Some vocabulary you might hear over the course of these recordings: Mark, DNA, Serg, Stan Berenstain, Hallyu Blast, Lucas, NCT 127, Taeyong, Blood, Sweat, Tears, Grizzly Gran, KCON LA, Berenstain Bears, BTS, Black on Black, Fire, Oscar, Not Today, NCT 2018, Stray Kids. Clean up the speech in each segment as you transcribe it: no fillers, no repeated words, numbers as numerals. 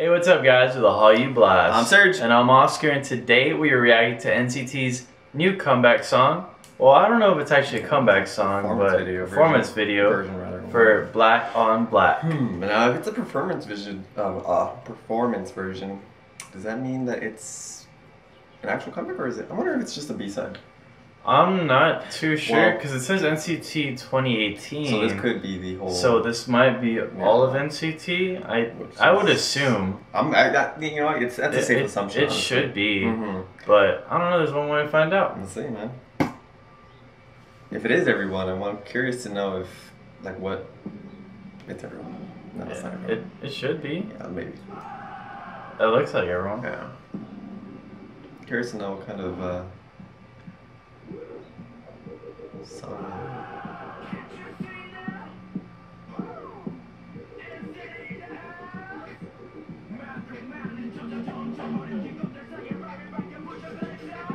Hey, what's up guys, with the Hallyu Blast. I'm Serge. And I'm Oscar, and today we are reacting to NCT's new comeback song. Well, I don't know if it's actually a comeback song, but a performance video for Black on Black. Now, if it's a performance version, does that mean that it's an actual comeback, or is it? I wonder if it's just a B-side. I'm not too sure, because it says NCT 2018. So this could be the whole... So this might be all of NCT? I would assume. You know, that's a safe assumption. It should be, but I don't know, there's one way to find out. Let's see, man. If it is everyone, I'm curious to know if, like, what... It's everyone. No, it's not everyone. It should be. Yeah, maybe. It looks like everyone. Yeah. Curious to know what kind of...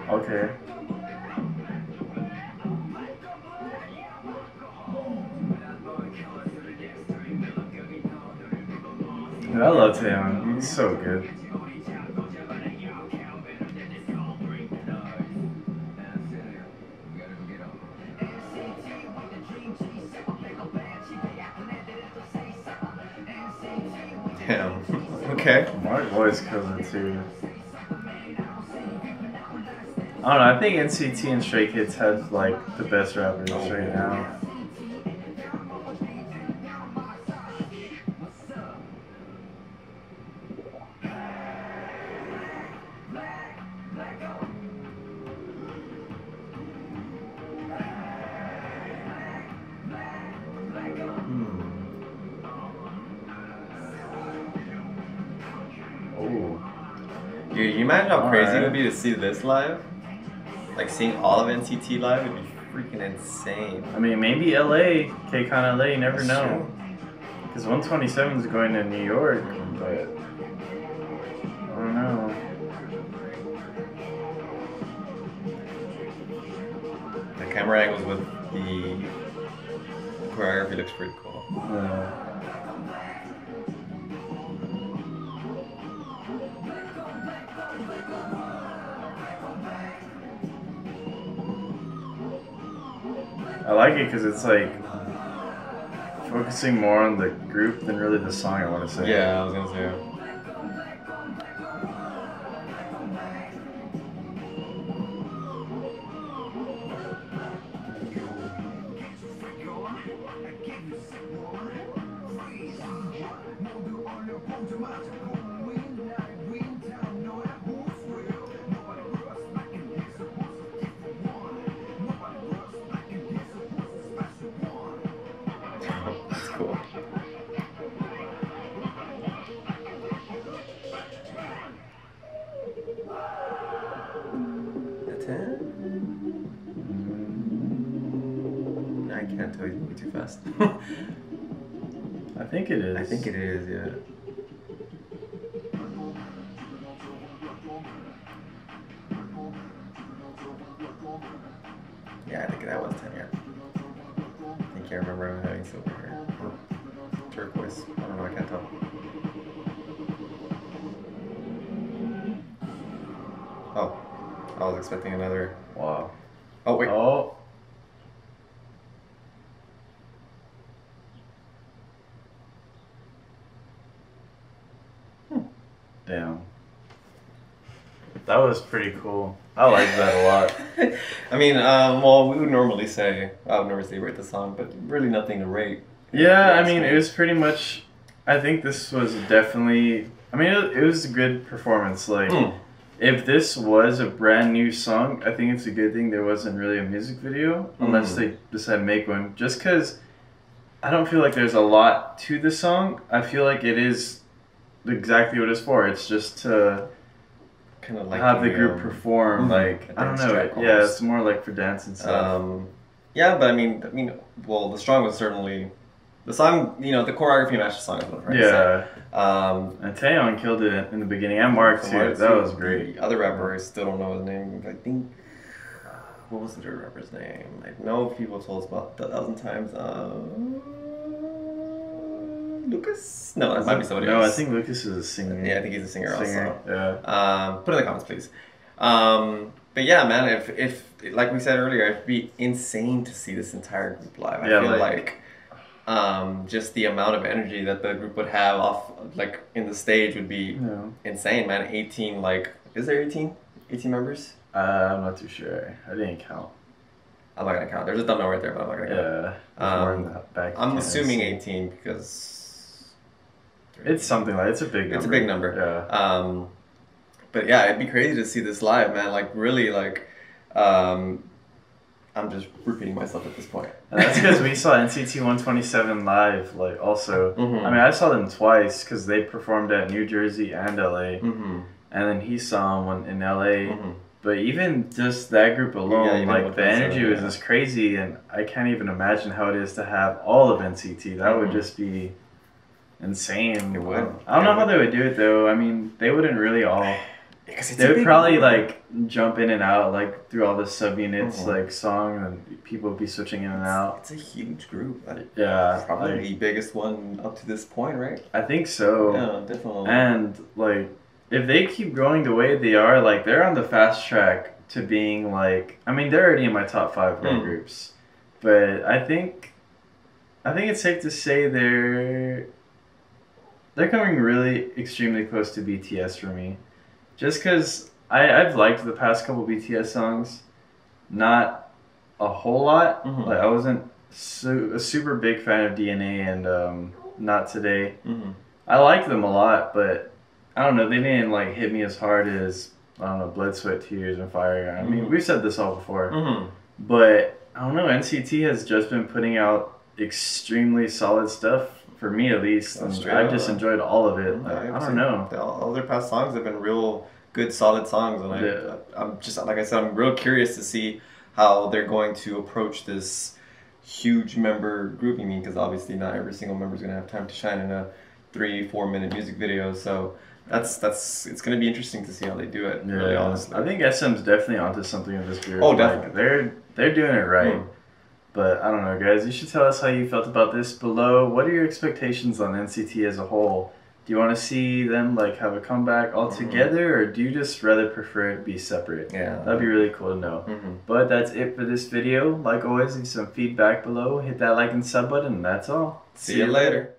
Okay. Dude, I love Taeyong. He's so good. Damn. Okay. My voice cousin too. I don't know, I think NCT and Stray Kids have like the best rappers right now. Dude, you imagine how crazy it would be to see this live? Like, seeing all of NCT live would be freaking insane. I mean, maybe LA, KCON LA, you never know. Because 127 is going to New York, but I don't know. The camera angles with the choreography looks pretty cool. I like it because it's like focusing more on the group than really the song, I want to say. Yeah, I was going to say. I can't tell, he's moving too fast. I think it is. I think it is, yeah. Yeah, I think that was 10, yeah. I think I remember him having silver hair. Or turquoise. I don't know, I can't tell. Oh. I was expecting another. Wow. Oh, wait. Oh. Damn. That was pretty cool. I like that a lot. I mean, well, we would normally say, I would never say rate the song, but really nothing to rate. Yeah, I mean, it was pretty much, I think this was definitely, I mean, it was a good performance. Like, if this was a brand new song, I think it's a good thing there wasn't really a music video, unless they decided to make one. Just because I don't feel like there's a lot to the song. I feel like it is... exactly what it's for. It's just to kind of like have the group perform. Like, I don't know. Yeah, it's more like for dance and stuff. Yeah, but I mean, well, the song was certainly the song. You know, the choreography matched the song a little, right? Yeah. So, and Taeyong killed it in the beginning, and Mark too. That was great. The other rapper, I still don't know his name. I think what was the third rapper's name? I know people told us about 1,000 times. Lucas? No, that might be somebody else. No, I think Lucas is a singer. Yeah, I think he's a singer. Also. Yeah. Put in the comments, please. But yeah, man, if like we said earlier, it'd be insane to see this entire group live. I feel like just the amount of energy that the group would have off like in the stage would be insane, man. 18, like, is there 18? 18 members? I'm not too sure. I didn't count. I'm not gonna count. There's a thumbnail right there, but I'm not gonna count. Yeah, I'm assuming 18 because it's something like it's a big number. Yeah. But yeah, it'd be crazy to see this live, man. Like really, like I'm just repeating myself at this point. And that's because we saw NCT 127 live, like also. Mm-hmm. I mean, I saw them twice because they performed at New Jersey and LA, mm-hmm. and then he saw them in LA. Mm-hmm. But even just that group alone, like the energy was just crazy, and I can't even imagine how it is to have all of NCT. That would just be insane. It would. I don't know how they would do it though. I mean, they wouldn't really all. They would probably like jump in and out like through all the subunits, like song, and people would be switching in and out. It's a huge group. Yeah, it's probably the biggest one up to this point, right? I think so. Yeah, definitely. And like. If they keep growing the way they are, like, they're on the fast track to being, like... I mean, they're already in my top 5 world groups. But I think it's safe to say they're coming really extremely close to BTS for me. Just because I've liked the past couple BTS songs. Not a whole lot. Mm-hmm. Like, I wasn't a super big fan of DNA and Not Today. Mm-hmm. I like them a lot, but... I don't know, they didn't like hit me as hard as, I don't know, Blood, Sweat, Tears, and Fire. I mean, we've said this all before. Mm-hmm. But, I don't know, NCT has just been putting out extremely solid stuff, for me at least. And I've just enjoyed all of it. Like, I don't know. All their past songs have been real good, solid songs. And I'm just, like I said, I'm real curious to see how they're going to approach this huge member group. I mean, because obviously not every single member is going to have time to shine in a 3-4 minute music video. So... It's gonna be interesting to see how they do it. Yeah, really, honestly. I think SM's definitely onto something in this group. Oh, definitely. Like, they're doing it right. Mm. But I don't know, guys. You should tell us how you felt about this below. What are your expectations on NCT as a whole? Do you want to see them like have a comeback all together, or do you just rather prefer it be separate? Yeah, that'd be really cool to know. But that's it for this video. Like always, leave some feedback below. Hit that like and sub button. And that's all. See you later.